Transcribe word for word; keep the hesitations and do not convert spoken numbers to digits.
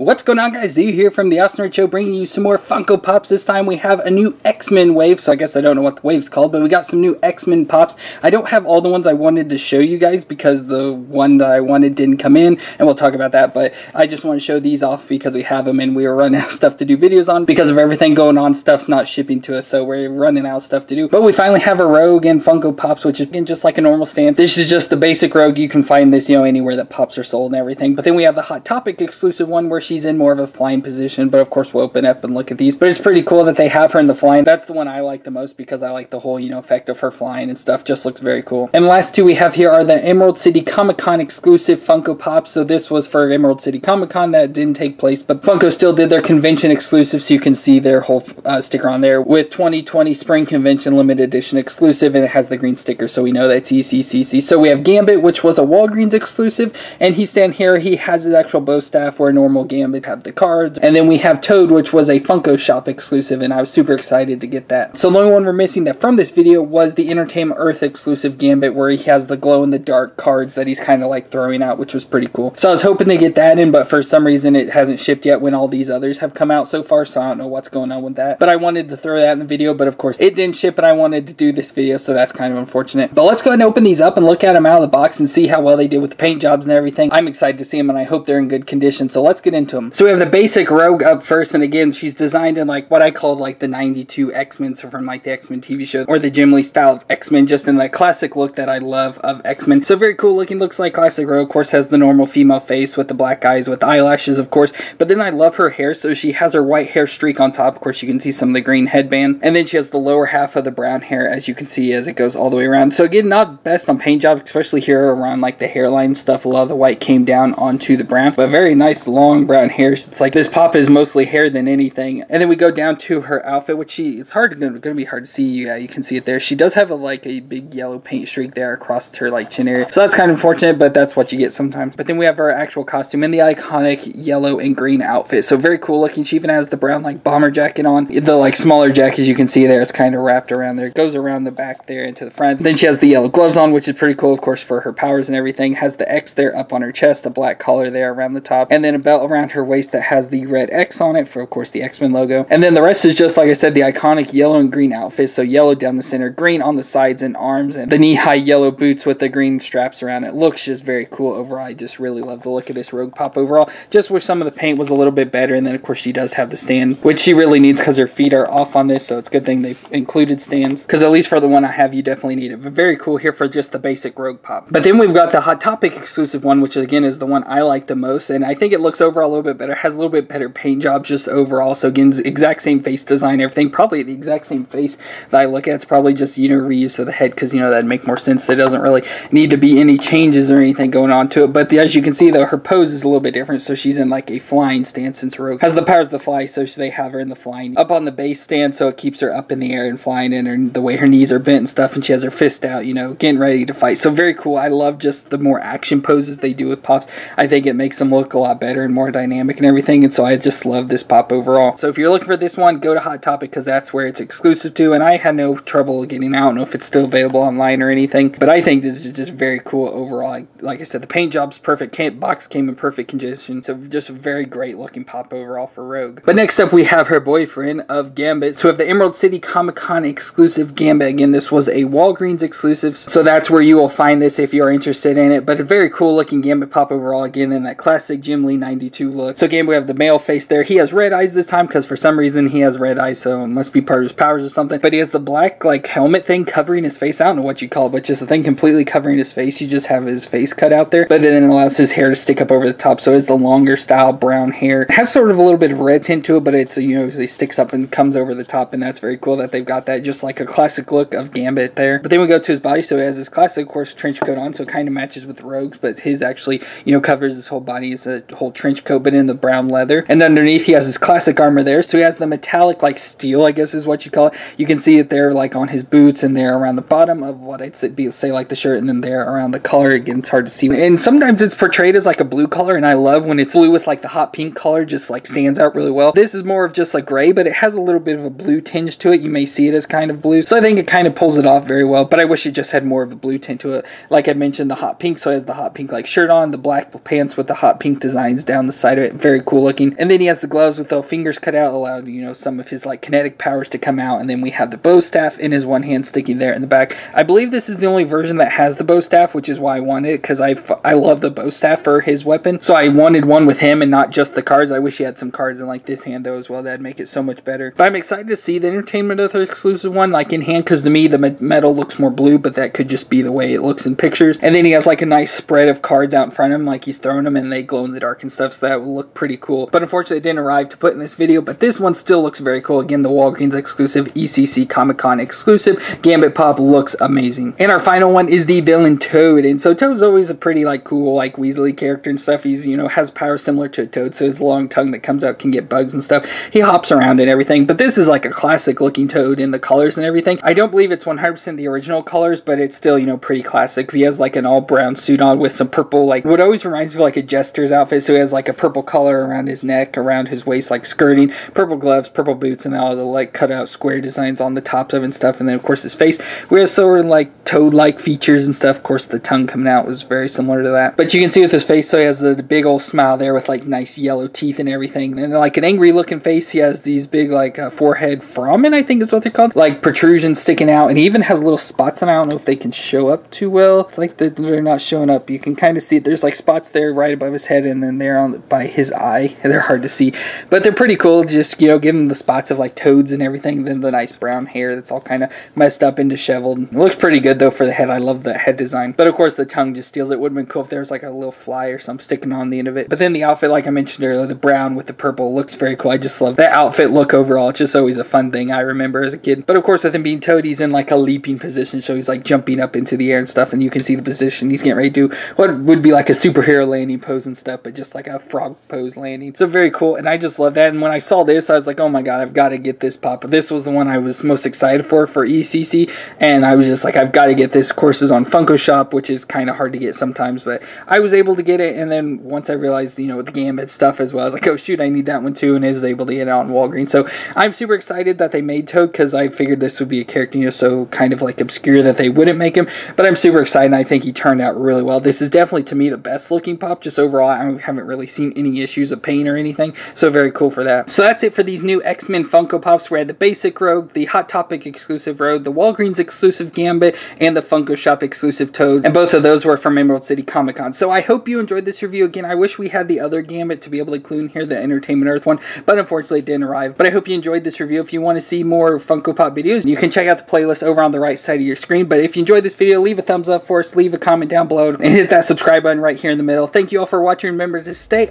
What's going on, guys? Zee here from the Awesome Nerd Show, bringing you some more Funko Pops. This time we have a new X-Men wave, so I guess I don't know what the wave's called, but we got some new X-Men Pops. I don't have all the ones I wanted to show you guys because the one that I wanted didn't come in, and we'll talk about that, but I just want to show these off because we have them and we were running out of stuff to do videos on because of everything going on. Stuff's not shipping to us, so we're running out of stuff to do. But we finally have a Rogue and Funko Pops, which is just like a normal stance. This is just the basic Rogue. You can find this, you know, anywhere that Pops are sold and everything. But then we have the Hot Topic exclusive one where she She's in more of a flying position, but of course we'll open up and look at these. But it's pretty cool that they have her in the flying. That's the one I like the most because I like the whole, you know, effect of her flying and stuff. Just looks very cool. And the last two we have here are the Emerald City Comic-Con exclusive Funko Pops. So this was for Emerald City Comic-Con that didn't take place, but Funko still did their convention exclusive, so you can see their whole uh, sticker on there with twenty twenty Spring Convention Limited Edition exclusive, and it has the green sticker, so we know that's E C C C. So we have Gambit, which was a Walgreens exclusive, and he's standing here. He has his actual bow staff where a normal game Gambit have the cards, and then we have Toad, which was a Funko Shop exclusive, and I was super excited to get that. So the only one we're missing that from this video was the Entertainment Earth exclusive Gambit, where he has the glow-in-the-dark cards that he's kind of like throwing out, which was pretty cool. So I was hoping to get that in, but for some reason it hasn't shipped yet when all these others have come out so far, so I don't know what's going on with that. But I wanted to throw that in the video, but of course it didn't ship, and I wanted to do this video, so that's kind of unfortunate. But let's go ahead and open these up and look at them out of the box and see how well they did with the paint jobs and everything. I'm excited to see them, and I hope they're in good condition, so let's get into them. So we have the basic Rogue up first, and again, she's designed in like what I call like the ninety-two X-Men, so from like the X-Men T V show, or the Jim Lee style of X-Men, just in that classic look that I love of X-Men. So very cool looking, looks like classic Rogue. Of course has the normal female face with the black eyes with eyelashes, of course, but then I love her hair, so she has her white hair streak on top. Of course you can see some of the green headband, and then she has the lower half of the brown hair, as you can see, as it goes all the way around. So again, not best on paint job, especially here around like the hairline stuff. A lot of the white came down onto the brown, but very nice long brown hair. It's like this pop is mostly hair than anything. And then we go down to her outfit, which she, it's hard to, gonna be hard to see. Yeah, you can see it there. She does have a like a big yellow paint streak there across her like chin area, so that's kind of unfortunate, but that's what you get sometimes. But then we have her actual costume in the iconic yellow and green outfit, so very cool looking. She even has the brown like bomber jacket on. The like smaller jacket, as you can see there, it's kind of wrapped around there. It goes around the back there into the front. Then she has the yellow gloves on, which is pretty cool, of course, for her powers and everything. Has the X there up on her chest, the black collar there around the top, and then a belt around her waist that has the red X on it for, of course, the X-Men logo. And then the rest is just, like I said, the iconic yellow and green outfit. So yellow down the center, green on the sides and arms, and the knee-high yellow boots with the green straps around it. Looks just very cool overall. I just really love the look of this Rogue Pop overall. Just wish some of the paint was a little bit better. And then, of course, she does have the stand, which she really needs because her feet are off on this. So it's a good thing they included stands, because at least for the one I have, you definitely need it. But very cool here for just the basic Rogue Pop. But then we've got the Hot Topic exclusive one, which, again, is the one I like the most. And I think it looks overall a little bit better, has a little bit better paint jobs just overall. So again, exact same face design, everything, probably the exact same face that I look at. It's probably just, you know, reuse of the head, because, you know, that'd make more sense. There doesn't really need to be any changes or anything going on to it. But the, as you can see though, her pose is a little bit different, so she's in like a flying stance since Rogue has the powers to fly, so they have her in the flying up on the base stand, so it keeps her up in the air and flying in, and the way her knees are bent and stuff, and she has her fist out, you know, getting ready to fight. So very cool. I love just the more action poses they do with Pops. I think it makes them look a lot better and more dynamic and everything, and so I just love this Pop overall. So if you're looking for this one, go to Hot Topic, because that's where it's exclusive to, and I had no trouble getting out. I don't know if it's still available online or anything, but I think this is just very cool overall. Like, like I said, the paint job's perfect, can't, box came in perfect condition, so just a very great looking Pop overall for Rogue. But next up we have her boyfriend of Gambit. So we have the Emerald City Comic-Con exclusive Gambit. Again, this was a Walgreens exclusive, so that's where you will find this if you're interested in it. But a very cool looking Gambit Pop overall, again in that classic Jim Lee ninety-two look. So again, we have the male face there. He has red eyes this time, because for some reason he has red eyes, so it must be part of his powers or something. But he has the black like helmet thing covering his face. I don't know what you call it, but just the thing completely covering his face. You just have his face cut out there, but then it allows his hair to stick up over the top. So it's the longer style brown hair. It has sort of a little bit of red tint to it, but it's, you know, it sticks up and comes over the top, and that's very cool that they've got that, just like a classic look of Gambit there. But then we go to his body, so he has his classic, of course, trench coat on, so it kind of matches with Rogue's, but his actually, you know, covers his whole body as a whole trench coat, but in the brown leather. And underneath he has his classic armor there, so he has the metallic like steel, I guess is what you call it. You can see it there like on his boots, and there around the bottom of what I'd be say like the shirt, and then there around the collar. Again, it's hard to see, and sometimes it's portrayed as like a blue collar, and I love when it's blue with like the hot pink collar, just like stands out really well. This is more of just like gray, but it has a little bit of a blue tinge to it. You may see it as kind of blue, so I think it kind of pulls it off very well, but I wish it just had more of a blue tint to it. Like I mentioned, the hot pink, so it has the hot pink like shirt on, the black pants with the hot pink designs down the side inside of it. Very cool looking. And then he has the gloves with the fingers cut out, allowed, you know, some of his like kinetic powers to come out. And then we have the bow staff in his one hand sticking there in the back. I believe this is the only version that has the bow staff, which is why I wanted it, because I, I love the bow staff for his weapon. So I wanted one with him and not just the cards. I wish he had some cards in like this hand though as well. That'd make it so much better. But I'm excited to see the Entertainment Earth exclusive one like in hand, because to me the metal looks more blue, but that could just be the way it looks in pictures. And then he has like a nice spread of cards out in front of him, like he's throwing them and they glow in the dark and stuff, so that will look pretty cool. But unfortunately it didn't arrive to put in this video, but this one still looks very cool. Again, the Walgreens exclusive, E C C Comic-Con exclusive Gambit Pop looks amazing. And our final one is the villain Toad. And so Toad's always a pretty like cool like Weasley character and stuff. He's, you know, has power similar to a toad, so his long tongue that comes out can get bugs and stuff. He hops around and everything, but this is like a classic looking Toad in the colors and everything. I don't believe it's one hundred percent the original colors, but it's still, you know, pretty classic. He has like an all brown suit on with some purple, like what always reminds me of like a jester's outfit. So he has like a purple color around his neck, around his waist, like skirting, purple gloves, purple boots, and all the like cut out square designs on the tops of and stuff. And then of course his face, we have sort of like toad like features and stuff. Of course the tongue coming out was very similar to that, but you can see with his face, so he has the, the big old smile there with like nice yellow teeth and everything, and like an angry looking face. He has these big like uh, forehead foramen, I think is what they're called, like protrusions sticking out, and he even has little spots, and I don't know if they can show up too well. It's like they're not showing up. You can kind of see it. There's like spots there right above his head, and then they're on the, by his eye, and they're hard to see, but they're pretty cool. Just, you know, give him the spots of like toads and everything, then the nice brown hair that's all kind of messed up and disheveled. It looks pretty good though for the head. I love the head design, but of course the tongue just steals it. Would have been cool if there was like a little fly or something sticking on the end of it. But then the outfit, like I mentioned earlier, the brown with the purple looks very cool. I just love that outfit look overall. It's just always a fun thing I remember as a kid. But of course with him being Toad, he's in like a leaping position, so he's like jumping up into the air and stuff, and you can see the position he's getting ready to do what would be like a superhero landing pose and stuff, but just like a frog pose landing. So very cool, and I just love that. And when I saw this I was like, oh my god, I've got to get this pop. But this was the one I was most excited for for E C C, and I was just like, I've got to get this. Of course is on Funko Shop, which is kind of hard to get sometimes, but I was able to get it. And then once I realized, you know, with the Gambit stuff as well, I was like, oh shoot, I need that one too, and I was able to get it on Walgreens. So I'm super excited that they made Toad, because I figured this would be a character, you know, so kind of like obscure that they wouldn't make him, but I'm super excited, and I think he turned out really well. This is definitely to me the best looking pop. Just overall I haven't really seen any issues of paint or anything, so very cool for that. So that's it for these new X-Men Funko Pops. We had the basic Rogue, the Hot Topic exclusive Rogue, the Walgreens exclusive Gambit, and the Funko Shop exclusive Toad, and both of those were from Emerald City Comic-Con. So I hope you enjoyed this review. Again, I wish we had the other Gambit to be able to include in here, the Entertainment Earth one, but unfortunately it didn't arrive. But I hope you enjoyed this review. If you want to see more Funko Pop videos, you can check out the playlist over on the right side of your screen. But if you enjoyed this video, leave a thumbs up for us, leave a comment down below, and hit that subscribe button right here in the middle. Thank you all for watching. Remember to stay